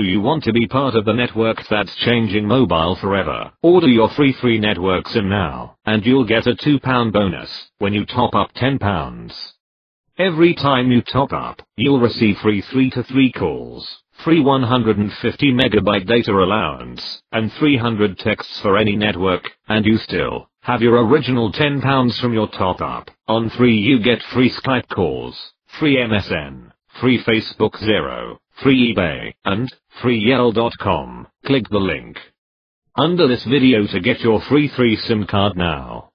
Do you want to be part of the network that's changing mobile forever? Order your free Three network SIM now, and you'll get a £2 bonus when you top up £10. Every time you top up, you'll receive free 3-to-3 calls, free 150 megabyte data allowance, and 300 texts for any network, and you still have your original £10 from your top up. On Three you get free Skype calls, free MSN, free Facebook Zero, free eBay, and FreeYell.com. Click the link under this video to get your free Three SIM card now.